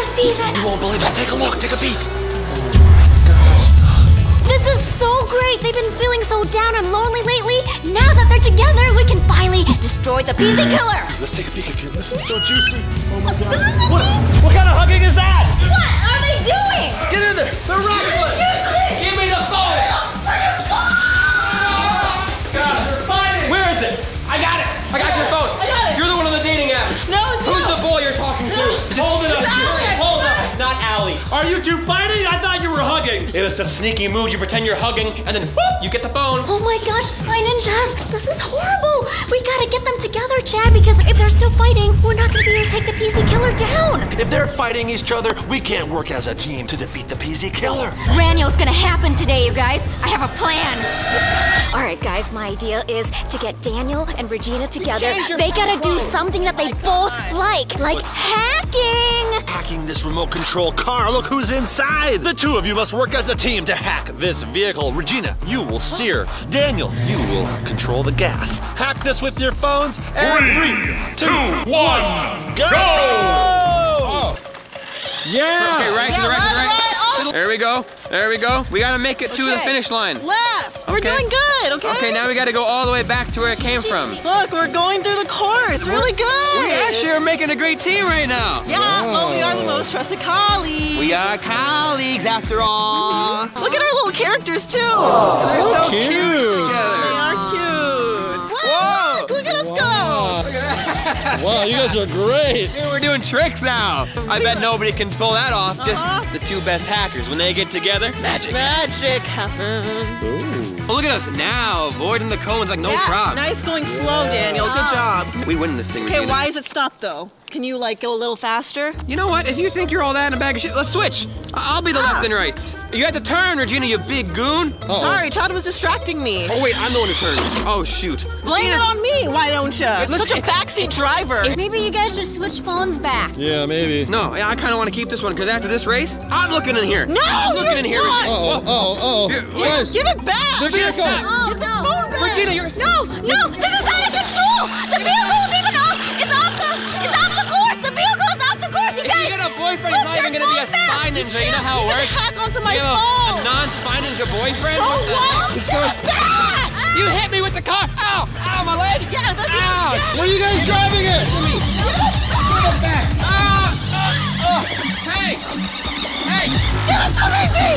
gotta see this! You won't believe us. Take a look. Take a peek. This is so great. They've been feeling so down and lonely lately. Now that they're together, we can finally destroy the PZ Killer. Let's take a peek at you. This is so juicy. Oh my God. What kind of hugging is that? What are they doing? Get in there. They're wrestling. Give me the phone. Are you two fighting? I thought you were hugging. It was a sneaky move. You pretend you're hugging, and then whoop, you get the phone. Oh my gosh, Spy Ninjas, this is horrible. We gotta get them together, Chad, because if they're still fighting, we're not gonna be able to take the PZ Killer down. If they're fighting each other, we can't work as a team to defeat the PZ Killer. Raniel's gonna happen today, you guys. I have a plan. All right, guys, my idea is to get Daniel and Regina together. They gotta do something that they both like hacking. Hacking this remote control car. Look who's inside! The two of you must work as a team to hack this vehicle. Regina, you will steer. Daniel, you will control the gas. Hack this with your phones. And 3, 2, 1, go! Oh. Yeah! Okay, right, to the right, to the right. Oh. There we go. There we go. We gotta make it to the finish line. Left. Okay. We're doing good, okay? Okay, now we gotta go all the way back to where it came from. Look, we're going through the course. Really good. We actually are making a great team right now. Yeah, well, we are the most trusted colleagues. We are colleagues after all. Look at our little characters, too. Oh, they're so cute together. They are cute. Whoa! Look at us go. Look at that. Wow, you guys are great. Dude, we're doing tricks now. I bet nobody can pull that off. Just the two best hackers. When they get together, magic. Magic happens. Oh, look at us now, avoiding the cones like no problem. Nice going slow, Daniel. Good job. We win this thing. Okay, why is it stopped though? Can you like go a little faster? You know what? If you think you're all that in a bag of shit, let's switch. I'll be the left and right. You have to turn, Regina, you big goon. Sorry, Chad was distracting me. Oh wait, I'm the one who turns. Oh shoot. Blame it on me. Why don't you? You're such a backseat driver. Maybe you guys should switch phones back. Yeah, maybe. No, I kind of want to keep this one because after this race, I'm looking in here. No, I'm looking in here. Give it back. Stop. Get the phone back. Regina, you're... No, no, this is out of control. The vehicle is even off. It's off the course. The vehicle is off the course, you guys. If you got a boyfriend, you're not even going to be a spy ninja. You know how it works? Hack onto my phone. A non-spy ninja boyfriend? So what? You hit me with the car. Ow, ow, my leg. Yeah, that's what are you guys driving it? Put it back. Hey. Hey. You're sorry, me.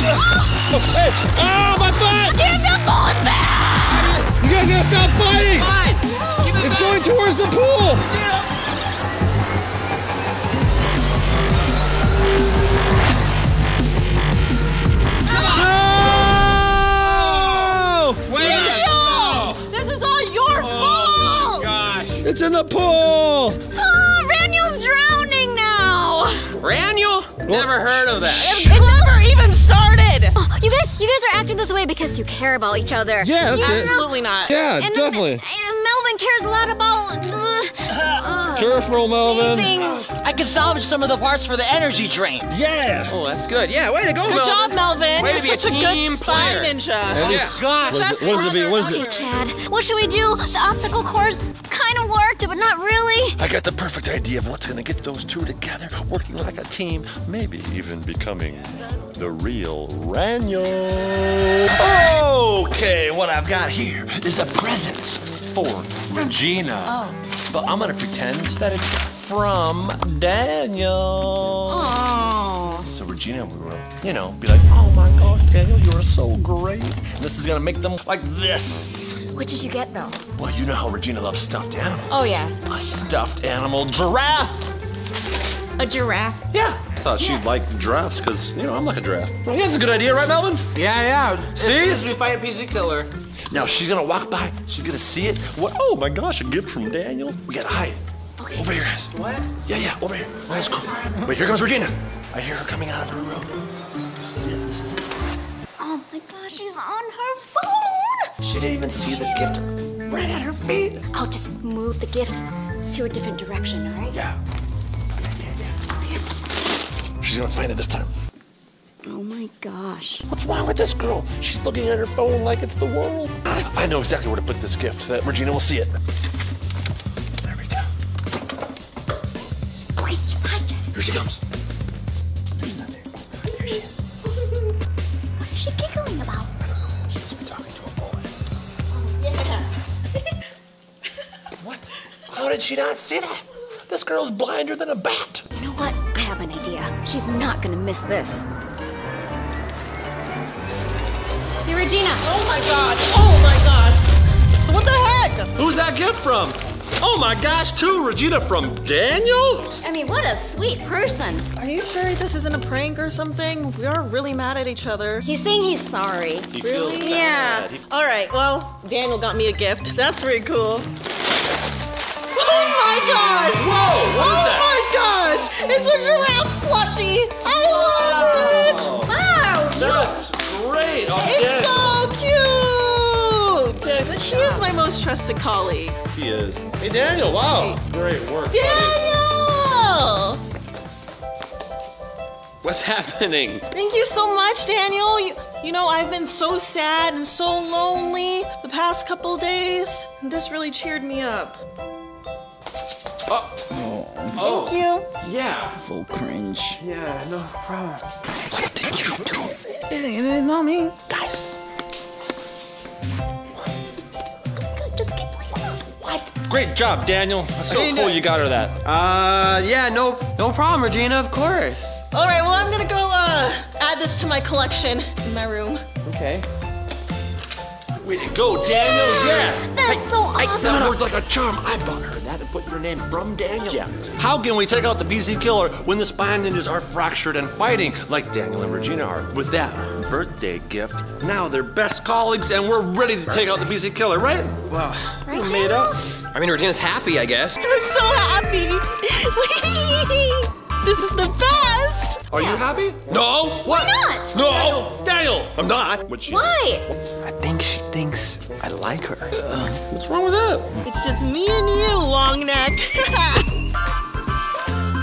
Oh, my butt! Give the phone back! You guys gotta stop fighting! Fine. It's going towards the pool! No! Wait! This is all your fault! Oh my gosh! It's in the pool! Oh, Raniel's drowning now! Raniel? Never heard of that. It never even started! Oh, you guys are acting this way because you care about each other. Yeah, that's it. Absolutely not. Yeah, and definitely. Melvin cares a lot about... Careful, Melvin. I can salvage some of the parts for the energy drain. Yeah. Oh, that's good. Yeah, way to go, Melvin. Good job, Melvin. Way to be a team player. You're such a good spy ninja. Oh, gosh. That's okay, Chad, what should we do? The obstacle course kind of worked, but not really. I got the perfect idea of what's going to get those two together, working like a team, maybe even becoming the real Raniel. Okay, what I've got here is a present for Regina. Oh. But I'm going to pretend that it's from Daniel. Oh. So Regina will, you know, be like, oh my gosh, Daniel, you're so great. And this is going to make them like this. What did you get, though? Well, you know how Regina loves stuffed animals. Oh, yeah. A stuffed animal giraffe. A giraffe? Yeah. I thought she'd like giraffes because, you know, I'm like a giraffe. Yeah, that's a good idea, right, Melvin? Yeah, yeah. See? As we fight a PZ Killer. Now, she's going to walk by. She's going to see it. What? Oh, my gosh, a gift from Daniel. We got to hide. Okay. Over here, guys. What? Yeah, yeah, over here. That's cool. Wait, here comes Regina. I hear her coming out of her room. This is it. This is it. Oh, my gosh, she's on her phone. She didn't even see the gift right at her feet. I'll just move the gift to a different direction, all right? Yeah. She's gonna find it this time. Oh my gosh. What's wrong with this girl? She's looking at her phone like it's the world. I know exactly where to put this gift, that Regina will see it. There we go. Okay, let's hide, Jack. she comes. There's nothing. Oh, there she is. What is she giggling about? I don't know. She must be talking to a boy. Oh, yeah. What? How did she not see that? This girl's blinder than a bat. You know what? I have an idea. She's not gonna miss this. Hey, Regina. Oh my God. Oh my God. What the heck? Who's that gift from? Oh my gosh, too, Regina from Daniel? I mean, what a sweet person. Are you sure this isn't a prank or something? We are really mad at each other. He's saying he's sorry. He really? Feels bad. Yeah. All right, well, Daniel got me a gift. That's pretty cool. Oh my gosh! Whoa, what is that? Oh my gosh! It's a giraffe plushie! I love it! Wow! That's great! It's so cute! She is my most trusted colleague. He is. Hey, Daniel, wow. Great work. Daniel! What's happening? Thank you so much, Daniel. You know, I've been so sad and so lonely the past couple days. This really cheered me up. Oh. Thank you. Yeah. Full cringe. Yeah, no problem. What did you do? It is not me. Guys. Great job, Daniel. That's so cool you got her that. Yeah, no problem, Regina, of course. All right, well, I'm gonna go add this to my collection in my room. Okay. Way to go, Daniel, yeah! That's so awesome. That worked like a charm. I bought her that and put your name from Daniel. Yeah. How can we take out the PZ Killer when the Spy Ninjas are fractured and fighting like Daniel and Regina are? With that birthday gift, now they're best colleagues and we're ready to take out the PZ Killer, right? Well, right, we made up. I mean, Regina's happy, I guess. I'm so happy. This is the best. Are you happy? No. What? Why not? No. Daniel, I'm not. Why? I think she thinks I like her. What's wrong with that? It's just me and you, long neck.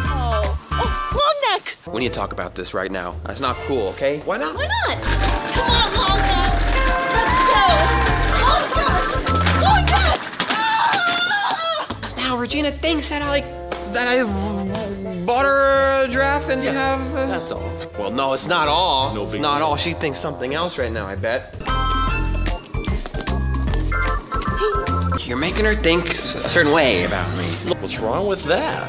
Oh, long neck! We need to talk about this right now. That's not cool, okay? Why not? Why not? Come on, long neck! Let's go! Oh gosh! Long neck! Ah! Now Regina thinks that I bought her a giraffe and that's all. Well, no, it's not all. No, it's not all. She thinks something else right now, I bet. You're making her think a certain way about me. What's wrong with that?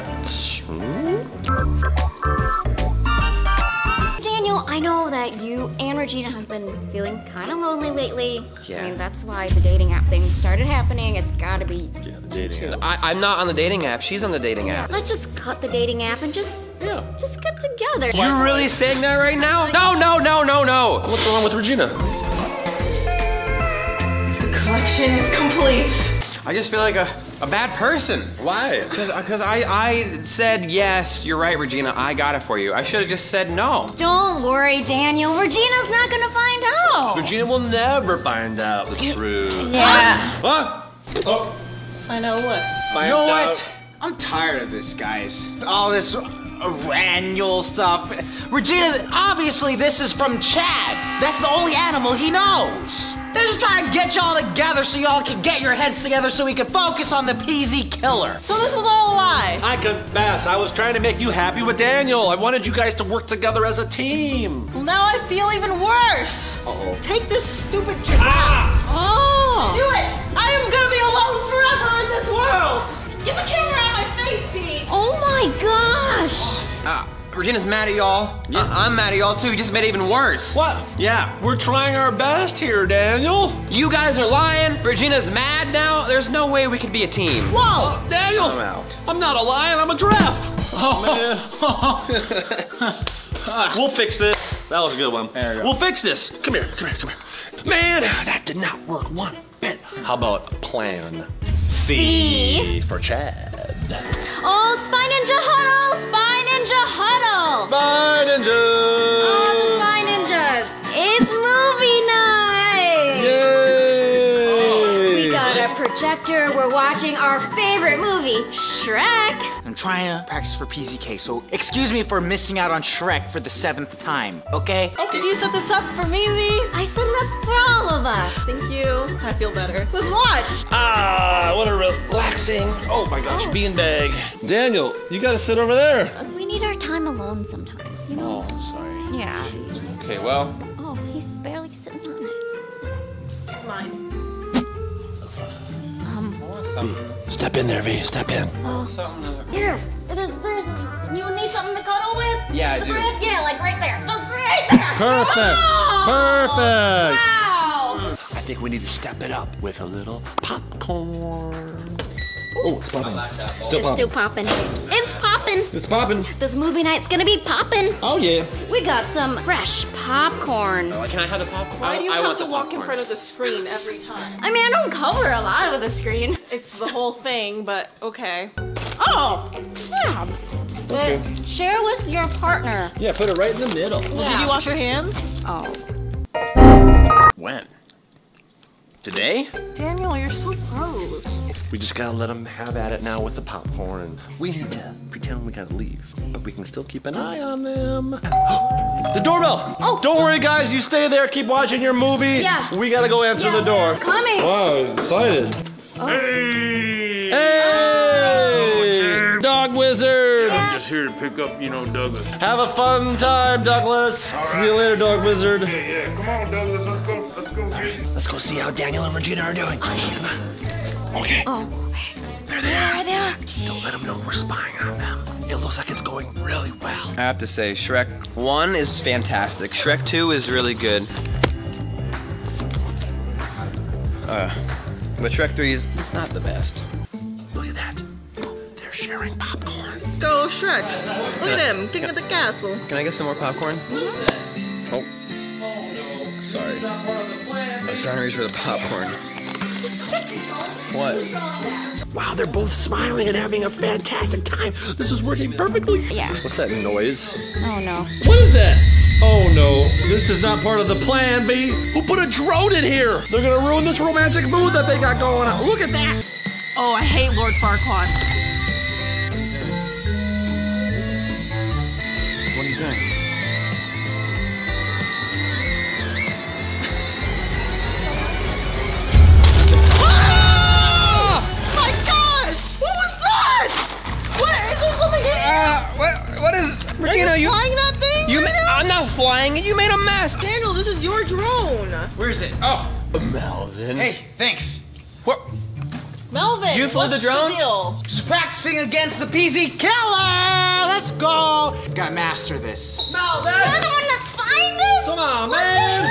Daniel, I know that you and Regina have been feeling kind of lonely lately. Yeah. I mean, that's why the dating app thing started happening. It's gotta be the dating app. I'm not on the dating app. She's on the dating app. Let's just cut the dating app and just get together. You're really saying that right now? No. What's wrong with Regina? The collection is complete. I just feel like a bad person. Why? Because I said, yes, you're right, Regina, I got it for you. I should have just said no. Don't worry, Daniel. Regina's not gonna find out. Regina will never find out the truth. Yeah. Huh? Oh. I know what. You know what? I'm tired of this, guys. All this Raniel stuff. Regina, obviously this is from Chad. That's the only animal he knows. They're just trying to get y'all together so y'all can get your heads together so we can focus on the PZ Killer. So this was all a lie. I confess, I was trying to make you happy with Daniel. I wanted you guys to work together as a team. Well, now I feel even worse. Uh-oh. Take this stupid giraffe. Ah! Oh. Do it. I am gonna be alone forever in this world. Get the camera out of my face, Pete. Oh my gosh. Regina's mad at y'all. Yeah. I'm mad at y'all too. You just made it even worse. What? Yeah. We're trying our best here, Daniel. You guys are lying. Regina's mad now. There's no way we could be a team. Whoa, Daniel! I'm out. I'm not a lion. I'm a giraffe. Oh man. We'll fix this. That was a good one. There you go. We'll fix this. Come here. Man, that did not work one bit. How about plan C for Chad? Oh, Spy Ninja Huddle! Spy Ninja Huddle! Spy Ninjas! Oh, the Spy Ninjas! It's movie night! Yay! Oh, we got a projector. We're watching our favorite movie, Shrek. trying to practice for PZK, so excuse me for missing out on Shrek for the 7th time, okay? Did you set this up for Mimi? I set it up for all of us. Thank you. I feel better. Let's watch. Ah, what a relaxing. Oh my gosh, beanbag. Daniel, you gotta sit over there. We need our time alone sometimes, you know? Oh, sorry. Yeah. Jeez. Okay, well. Oh, he's barely sitting on it. It's mine. Step in there, V. Step in. Here. You need something to cuddle with? Yeah, I do. Bread? Yeah, like right there. Just right there. Perfect. Oh! Perfect. Wow. I think we need to step it up with a little popcorn. Oh, it's popping. It's still popping. This movie night's gonna be popping. Oh, yeah. We got some fresh popcorn. Oh, can I have the popcorn? Why do you have to walk in front of the screen every time? I mean, I don't cover a lot with the screen. It's the whole thing, but okay. Oh, yeah. Okay. But share with your partner. Yeah, put it right in the middle. Yeah. Well, did you wash your hands? Oh. When? Today? Daniel, you're so gross. We just gotta let them have at it now with the popcorn. We need to pretend we gotta leave, but we can still keep an eye on them. The doorbell! Oh! Don't worry, guys, you stay there, keep watching your movie. Yeah. We gotta go answer the door. Coming! Wow, excited. Oh. Hey! Hey! Oh, Dog Wizard! Yeah. I'm just here to pick up, you know, Douglas. Have a fun time, Douglas. All right. See you later, Dog Wizard. Yeah, yeah, come on, Douglas, let's go. Let's go see how Daniel and Regina are doing. Okay. Oh, there they are. Don't let them know we're spying on them. It looks like it's going really well. I have to say, Shrek 1 is fantastic. Shrek 2 is really good. But Shrek 3 is not the best. Look at that. They're sharing popcorn. Go, Shrek. Look at him, king of the castle. Can I get some more popcorn? Mm-hmm. Oh. Sorry. I was trying to reach for the popcorn. What? Wow, they're both smiling and having a fantastic time. This is working perfectly. Yeah. What's that noise? Oh no. What is that? Oh no. This is not part of the plan, B. Who put a drone in here? They're gonna ruin this romantic mood that they got going on. Look at that. Oh, I hate Lord Farquaad. What do you think? What is it? Regina, are you flying that thing? I'm not flying it. You made a mess. Daniel, this is your drone. Where is it? Oh. Melvin. Hey, thanks. What? Melvin, you flew the drone? Just practicing against the PZ Killer. Let's go. Gotta master this. Melvin. You're the one that's flying this? Come on, man.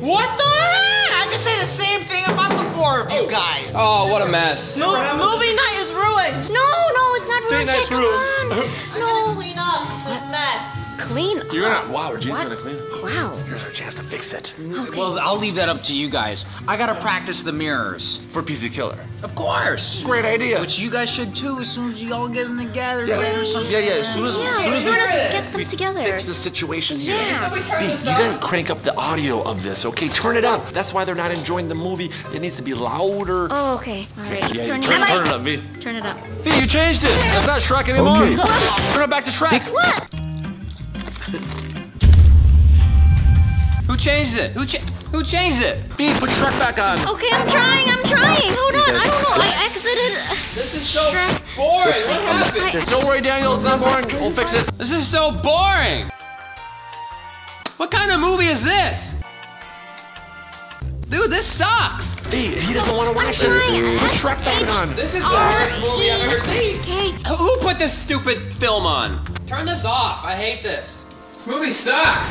What the heck? I could say the same thing about the four of you guys. Oh, what a mess. Movie night is ruined. No. Check, come on. I'm gonna clean up this mess. Clean up? You're not. Wow, Regina's gonna clean up. Wow. Here's our chance to fix it. Okay. Well, I'll leave that up to you guys. I gotta practice the mirrors. For PZ Killer. Of course. Great idea. Which you guys should too as soon as you all get them together. Yeah. As soon as we get this together. Fix the situation here. Yeah. You gotta crank up the audio of this, okay? Turn it up. That's why they're not enjoying the movie. It needs to be louder. Oh, okay. All right. Yeah, turn it up, V. Turn it up. V, you changed it. That's not Shrek anymore. Okay. Turn it back to Shrek. What? Who changed it? Who changed it? B, put Shrek back on. Okay, I'm trying. Hold on, I don't know. I exited. This is so Shrek. Boring. What happened? Don't worry, Daniel. It's not boring. We'll fix it. This is so boring. What kind of movie is this? Dude, this sucks. B, he doesn't want to watch this. Put Shrek back on. This is the worst movie I've ever seen. Okay. Who put this stupid film on? Turn this off. I hate this. This movie sucks.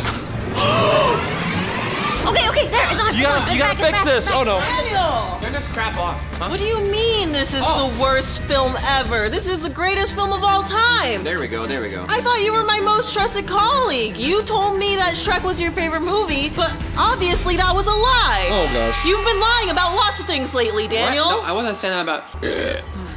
Okay, there, it's on. You gotta fix this. Oh no. Daniel! Turn this crap off. Huh? What do you mean this is the worst film ever? This is the greatest film of all time. There we go. I thought you were my most trusted colleague. You told me that Shrek was your favorite movie, but obviously that was a lie. Oh gosh. You've been lying about lots of things lately, Daniel. What? No, I wasn't saying that about.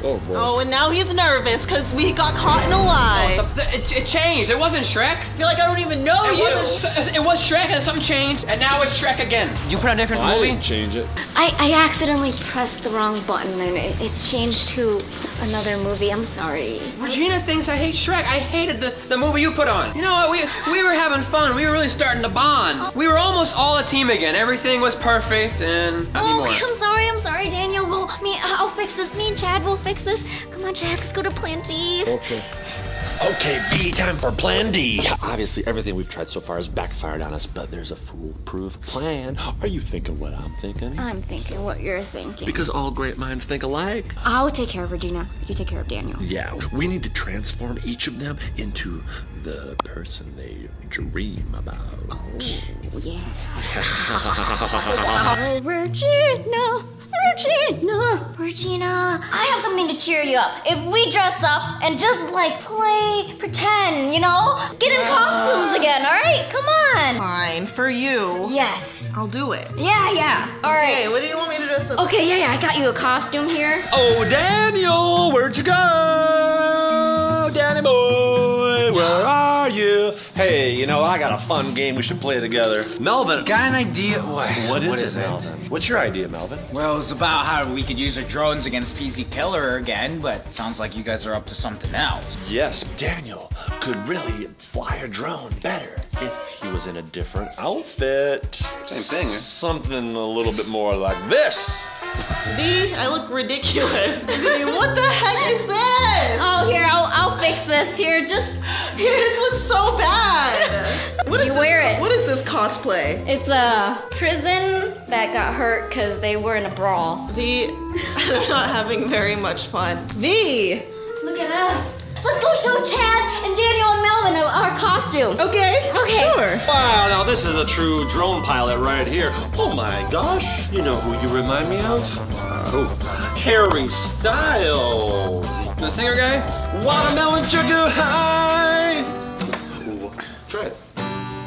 Oh boy. Oh, and now he's nervous because we got caught in a lie. It changed. It wasn't Shrek. I feel like I don't even know you. It was Shrek and something changed, and now it's Shrek again. You put on a different movie? I didn't change it. I accidentally pressed the wrong button, and it changed to another movie. I'm sorry. Regina thinks I hate Shrek. I hated the movie you put on. You know what? We were having fun. We were really starting to bond. We were almost all a team again. Everything was perfect, and not anymore. I'm sorry, Daniel. Well, I'll fix this. Me and Chad will fix this. Come on, Chad, let's go to Plan D. Okay. Okay, B, time for Plan D. Obviously, everything we've tried so far has backfired on us, but there's a foolproof plan. Are you thinking what I'm thinking? I'm thinking what you're thinking. Because all great minds think alike. I'll take care of Regina. You take care of Daniel. Yeah, we need to transform each of them into the person they dream about. Oh, yeah. Regina. Regina, I have something to cheer you up. If we dress up and just like play, pretend, you know? Get in costumes again, all right? Come on. Fine, for you. Yes. I'll do it. Yeah, yeah, all right. Okay, what do you want me to dress up? Okay, yeah, I got you a costume here. Oh, Daniel, where'd you go? Danny boy, where are you? Hey, you know, I got a fun game we should play together. Melvin. Got an idea. What is it, Melvin? What's your idea, Melvin? Well, it's about how we could use our drones against PZ Killer again, but sounds like you guys are up to something else. Yes, Daniel could really fly a drone better if he was in a different outfit. Same thing. Something a little bit more like this. V, I look ridiculous. V, what the heck is this? Oh, here, I'll fix this. Here. This looks so bad. What is this? Wear it. What is this cosplay? It's a prison that got hurt because they were in a brawl. V, I'm not having very much fun. V! Look at us. Let's go show Chad and Daniel and Melvin our costume. Okay. Okay. Sure. Wow, now this is a true drone pilot right here. Oh my gosh. You know who you remind me of? Oh, Harry Styles. The singer guy? Watermelon sugar high. Ooh, try it.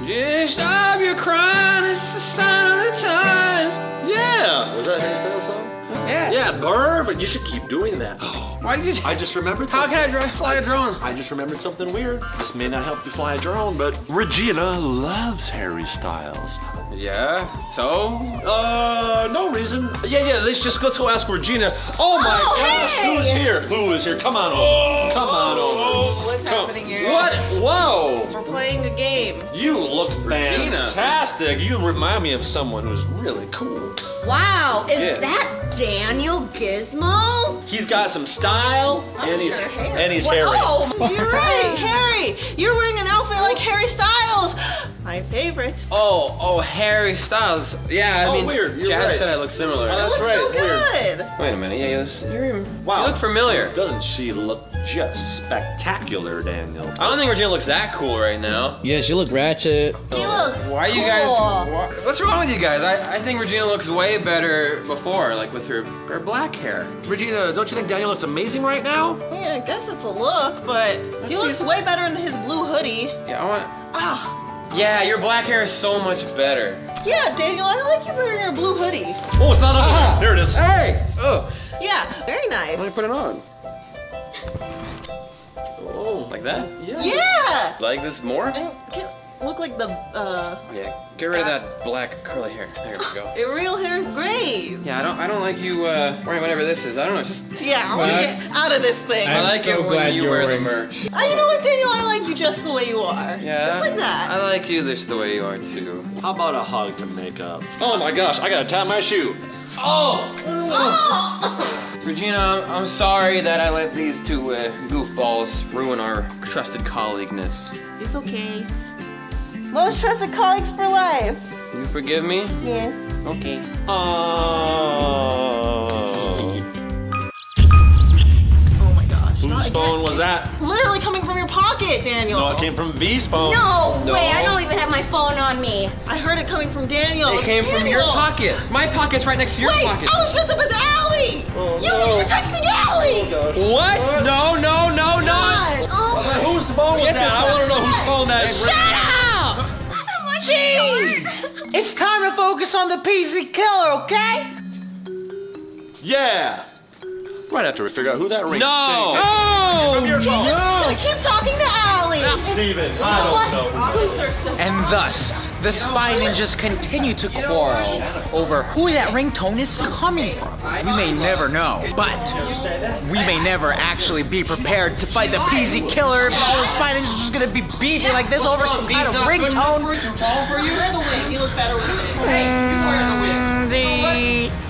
Just stop your crying, it's the sign of the times. Yeah. Was that Harry Styles' song? Yes. Yeah, but you should keep doing that. Why did you? I just remembered something. How can I fly a drone? I just remembered something weird. This may not help you fly a drone, but Regina loves Harry Styles. Yeah? So? No reason. Yeah, let's go ask Regina. Oh my gosh, hey. Who is here? Who is here? Come on over. Come on over. What's happening here? What? Whoa! We're playing a game. You look fantastic. You remind me of someone who's really cool. Wow, is that Daniel Gizmo? He's got some style, and he's Harry. Oh, you're right, Harry. You're wearing an outfit like Harry Styles. My favorite. Oh, Harry Styles. Yeah, I mean, weird. Chad said I look similar. Oh, that's right. So good. Weird. Wait a minute. Yeah, you look familiar. Doesn't she look just spectacular, Daniel? I don't think Regina looks that cool right now. Yeah, she look ratchet. She looks What's wrong with you guys? I think Regina looks way better before, like with her black hair. Regina, don't you think Daniel looks amazing right now? Yeah, I guess it's a look, but he looks way better in his blue hoodie. Yeah, yeah, your black hair is so much better. Yeah, Daniel, I like you better in your blue hoodie. Oh, it's not on. There it is. Hey! Oh. Yeah, very nice. Let me put it on. Oh, like that? Yeah. Yeah! Like this more? Look like the, get rid of that black curly hair. There we go. Your real hair is gray. Yeah, I don't like you wearing whatever this is. I don't know, just... Yeah, I want to get out of this thing. I like it when you wear the merch. You know what, Daniel? I like you just the way you are. Yeah. Just like that. I like you just the way you are, too. How about a hug to make up? Oh my gosh, I gotta tie my shoe. Oh! Regina, I'm sorry that I let these two goofballs ruin our trusted colleagueness. It's okay. Most trusted colleagues for life. You forgive me? Yes. Okay. Oh my gosh. Whose phone was that? Literally coming from your pocket, Daniel. No, it came from V's phone. No way, I don't even have my phone on me. I heard it coming from Daniel. It came from your pocket. My pocket's right next to your pocket. I was dressed up as Alie. You were texting Alie. Oh, what? No. Oh, whose phone was that? I want to know whose phone that is. Shut up! Jeez. It's time to focus on the PZ Killer, okay? Yeah. Right after we figure out who that ring is. No. From your phone. Just keep talking to Al. Steven, I don't know. And thus, the Spy Ninjas continue to quarrel over who that ringtone is coming from. We may never know, but we may never actually be prepared to fight the PZ Killer if all the Spy Ninjas are just gonna be beefing like this over some kind of ringtone. You wear the wig. He looks better with the wig. Hey, you wear the wig.